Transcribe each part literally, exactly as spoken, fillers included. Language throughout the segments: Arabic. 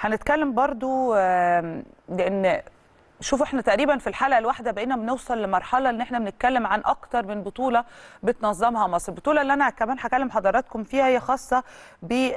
هنتكلم برضو لأن شوفوا احنا تقريبا في الحلقه الواحده بقينا بنوصل لمرحله ان احنا بنتكلم عن اكتر من بطوله بتنظمها مصر. البطوله اللي انا كمان هكلم حضراتكم فيها هي خاصه ب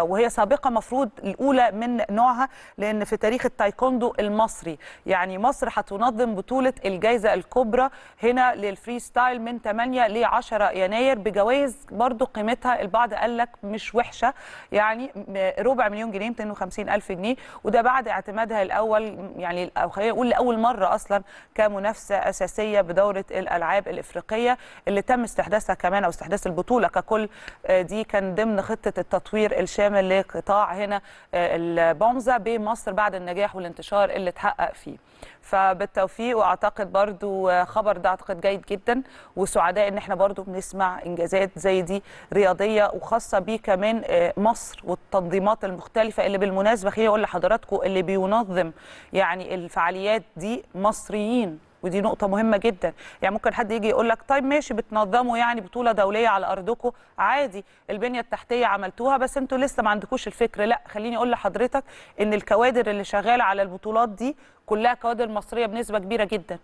وهي سابقه مفروض الاولى من نوعها، لان في تاريخ التايكوندو المصري يعني مصر هتنظم بطوله الجائزه الكبرى هنا للفري ستايل من ثمانية لعشرة يناير بجوائز برضو قيمتها البعض قال لك مش وحشه، يعني ربع مليون جنيه مئتين وخمسين ألف جنيه، وده بعد اعتمادها الاول يعني او خلينا لأول مرة أصلا كمنافسة أساسية بدورة الألعاب الإفريقية اللي تم استحداثها كمان أو استحداث البطولة ككل. دي كان ضمن خطة التطوير الشامل لقطاع هنا البومزا بمصر بعد النجاح والانتشار اللي اتحقق فيه. فبالتوفيق، واعتقد برضو خبر ده اعتقد جيد جدا، وسعداء ان احنا برضو بنسمع انجازات زي دي رياضيه وخاصه بيه كمان مصر والتنظيمات المختلفه اللي بالمناسبه خليني اقول لحضراتكم اللي بينظم يعني الفعاليات دي مصريين، ودي نقطه مهمه جدا. يعني ممكن حد يجي يقول لك طيب ماشي بتنظموا يعني بطوله دوليه على ارضكم عادي، البنيه التحتيه عملتوها بس انتوا لسه ما عندكوش الفكر. لا، خليني اقول لحضرتك ان الكوادر اللي شغاله على البطولات دي كلها كوادر مصريه بنسبه كبيره جدا،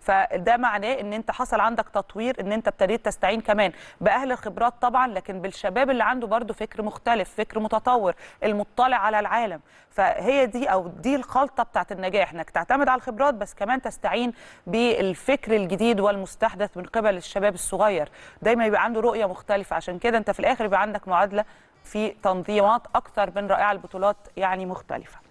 فده معناه ان انت حصل عندك تطوير، ان انت ابتديت تستعين كمان باهل الخبرات طبعا، لكن بالشباب اللي عنده برضو فكر مختلف، فكر متطور، المطلع على العالم. فهي دي او دي الخلطه بتاعت النجاح، انك تعتمد على الخبرات بس كمان تستعين بالفكر الجديد والمستحدث من قبل الشباب الصغير، دايما يبقى عنده رؤيه مختلفه. عشان كده انت في الاخر يبقى عندك معادله في تنظيمات اكتر من رائعه البطولات يعني مختلفه.